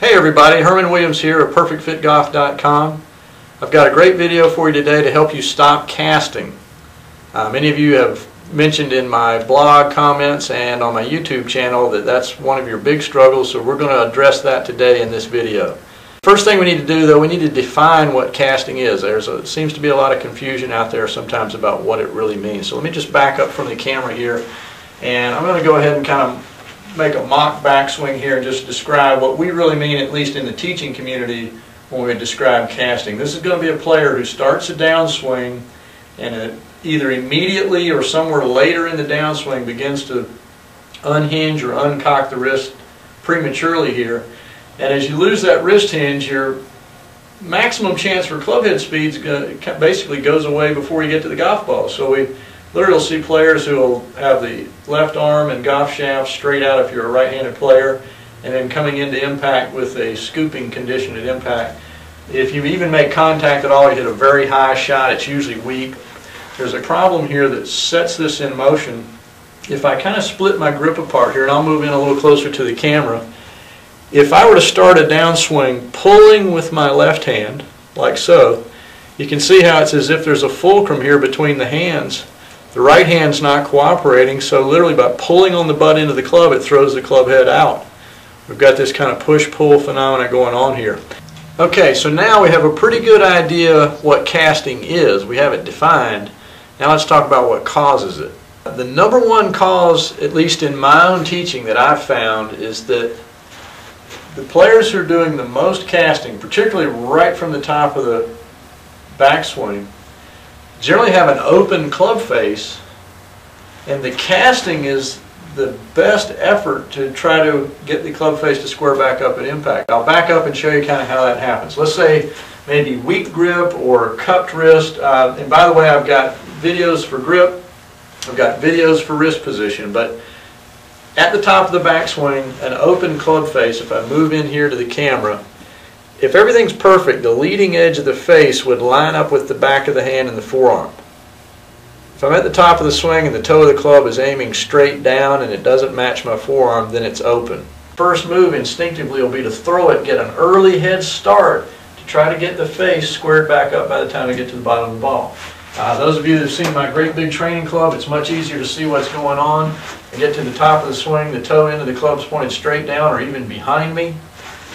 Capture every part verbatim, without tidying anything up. Hey everybody, Herman Williams here at Perfect Fit Golf dot com. I've got a great video for you today to help you stop casting. Uh, many of you have mentioned in my blog comments and on my YouTube channel that that's one of your big struggles, so we're going to address that today in this video. First thing we need to do though, we need to define what casting is. There's a, seems to be a lot of confusion out there sometimes about what it really means. So let me just back up from the camera here, and I'm going to go ahead and kind of make a mock backswing here and just describe what we really mean, at least in the teaching community, when we describe casting. This is going to be a player who starts a downswing and either immediately or somewhere later in the downswing begins to unhinge or uncock the wrist prematurely here. And as you lose that wrist hinge, your maximum chance for clubhead speed basically goes away before you get to the golf ball. So we literally see players who will have the left arm and golf shaft straight out if you're a right-handed player, and then coming into impact with a scooping condition at impact. If you even make contact at all, you hit a very high shot, it's usually weak. There's a problem here that sets this in motion. If I kind of split my grip apart here, and I'll move in a little closer to the camera, if I were to start a downswing pulling with my left hand, like so, you can see how it's as if there's a fulcrum here between the hands. The right hand's not cooperating, so literally by pulling on the butt end of the club, it throws the club head out. We've got this kind of push-pull phenomena going on here. Okay, so now we have a pretty good idea what casting is. We have it defined. Now let's talk about what causes it. The number one cause, at least in my own teaching that I've found, is that the players who are doing the most casting, particularly right from the top of the backswing, generally have an open club face, and the casting is the best effort to try to get the club face to square back up at impact. I'll back up and show you kind of how that happens. Let's say maybe weak grip or cupped wrist, uh, and by the way, I've got videos for grip, I've got videos for wrist position, but at the top of the backswing, an open club face, if I move in here to the camera, if everything's perfect, the leading edge of the face would line up with the back of the hand and the forearm. If I'm at the top of the swing and the toe of the club is aiming straight down and it doesn't match my forearm, then it's open. First move instinctively will be to throw it, get an early head start to try to get the face squared back up by the time I get to the bottom of the ball. Uh, those of you that have seen my great big training club, it's much easier to see what's going on. I get to the top of the swing, the toe end of the club's pointed straight down or even behind me.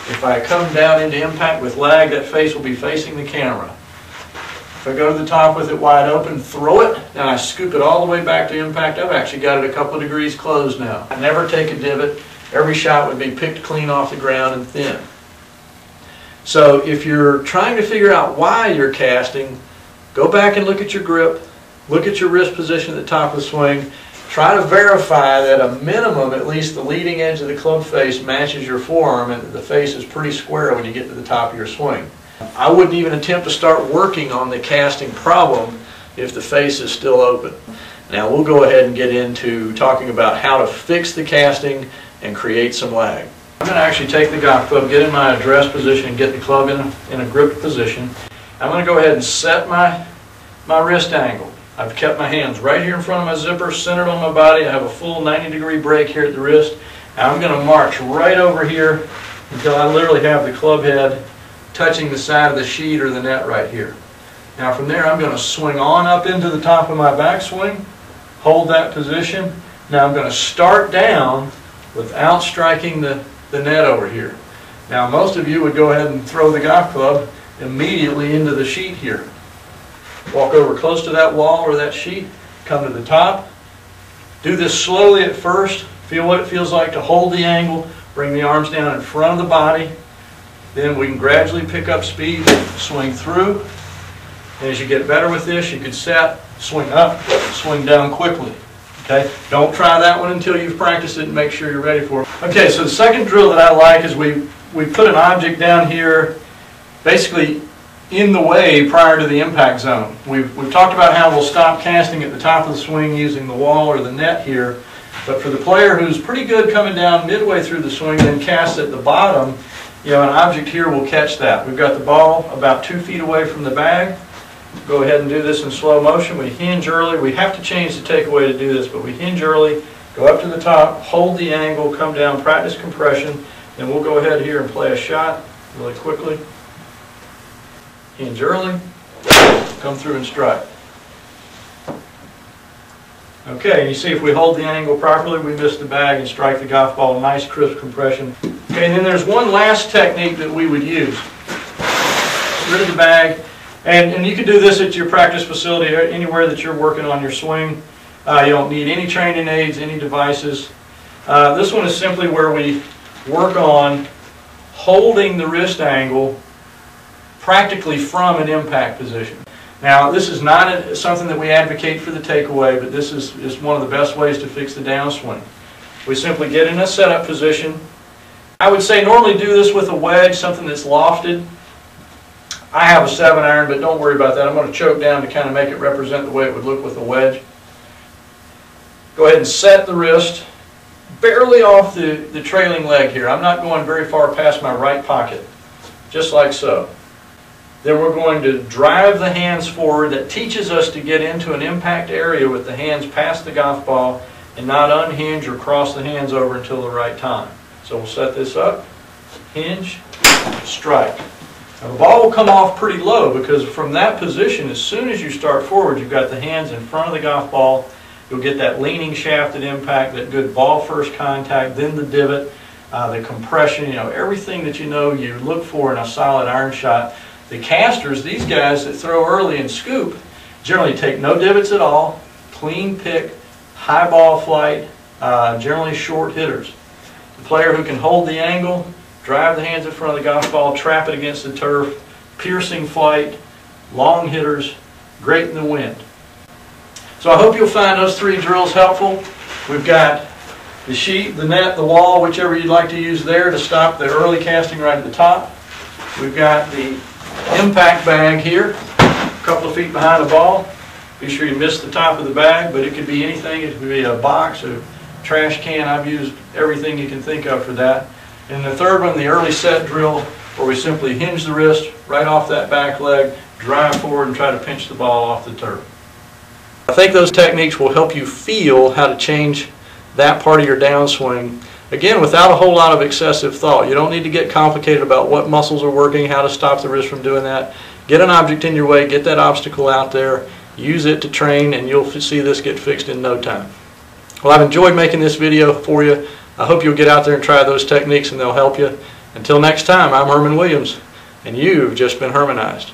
If I come down into impact with lag, that face will be facing the camera. If I go to the top with it wide open, throw it, and I scoop it all the way back to impact, I've actually got it a couple of degrees closed now. I never take a divot. Every shot would be picked clean off the ground and thin. So if you're trying to figure out why you're casting, go back and look at your grip, look at your wrist position at the top of the swing, try to verify that a minimum, at least the leading edge of the club face matches your forearm and that the face is pretty square when you get to the top of your swing. I wouldn't even attempt to start working on the casting problem if the face is still open. Now we'll go ahead and get into talking about how to fix the casting and create some lag. I'm going to actually take the golf club, get in my address position, and get the club in a, in a gripped position. I'm going to go ahead and set my, my wrist angle. I've kept my hands right here in front of my zipper, centered on my body. I have a full ninety degree break here at the wrist. I'm going to march right over here until I literally have the club head touching the side of the sheet or the net right here. Now from there I'm going to swing on up into the top of my backswing, hold that position. Now I'm going to start down without striking the, the net over here. Now most of you would go ahead and throw the golf club immediately into the sheet here. Walk over close to that wall or that sheet, come to the top. Do this slowly at first. Feel what it feels like to hold the angle. Bring the arms down in front of the body. Then we can gradually pick up speed, swing through. And as you get better with this, you can set, swing up, swing down quickly. Okay? Don't try that one until you've practiced it and make sure you're ready for it. Okay, so the second drill that I like is we, we put an object down here, basically in the way prior to the impact zone. We've, we've talked about how we'll stop casting at the top of the swing using the wall or the net here, but for the player who's pretty good coming down midway through the swing and then casts at the bottom, you know, an object here will catch that. We've got the ball about two feet away from the bag. Go ahead and do this in slow motion. We hinge early. We have to change the takeaway to do this, but we hinge early, go up to the top, hold the angle, come down, practice compression, And we'll go ahead here and play a shot really quickly. Hinge early, come through and strike. Okay, and you see if we hold the angle properly, we miss the bag and strike the golf ball. Nice crisp compression. Okay, and then there's one last technique that we would use. Get rid of the bag. And, and you can do this at your practice facility or anywhere that you're working on your swing. Uh, you don't need any training aids, any devices. Uh, this one is simply where we work on holding the wrist angle practically from an impact position. Now, this is not a, something that we advocate for the takeaway, but this is, is one of the best ways to fix the downswing. We simply get in a setup position. I would say normally do this with a wedge, something that's lofted. I have a seven iron, but don't worry about that. I'm going to choke down to kind of make it represent the way it would look with a wedge. Go ahead and set the wrist barely off the, the trailing leg here. I'm not going very far past my right pocket, just like so. Then we're going to drive the hands forward. That teaches us to get into an impact area with the hands past the golf ball and not unhinge or cross the hands over until the right time. So we'll set this up, hinge, strike. Now the ball will come off pretty low because from that position, as soon as you start forward, you've got the hands in front of the golf ball. You'll get that leaning shaft at impact, that good ball first contact, then the divot, uh, the compression, you know, everything that you know you look for in a solid iron shot. The casters, these guys that throw early and scoop, generally take no divots at all, clean pick, high ball flight, uh, generally short hitters. The player who can hold the angle, drive the hands in front of the golf ball, trap it against the turf, piercing flight, long hitters, great in the wind. So I hope you'll find those three drills helpful. We've got the sheet, the net, the wall, whichever you'd like to use there to stop the early casting right at the top. We've got the impact bag here, a couple of feet behind the ball. Be sure you miss the top of the bag, but it could be anything. It could be a box, a trash can. I've used everything you can think of for that. And the third one, the early set drill, where we simply hinge the wrist right off that back leg, drive forward and try to pinch the ball off the turf. I think those techniques will help you feel how to change that part of your downswing. Again, without a whole lot of excessive thought. You don't need to get complicated about what muscles are working, how to stop the wrist from doing that. Get an object in your way, get that obstacle out there, use it to train, and you'll see this get fixed in no time. Well, I've enjoyed making this video for you. I hope you'll get out there and try those techniques and they'll help you. Until next time, I'm Herman Williams, and you've just been Hermanized.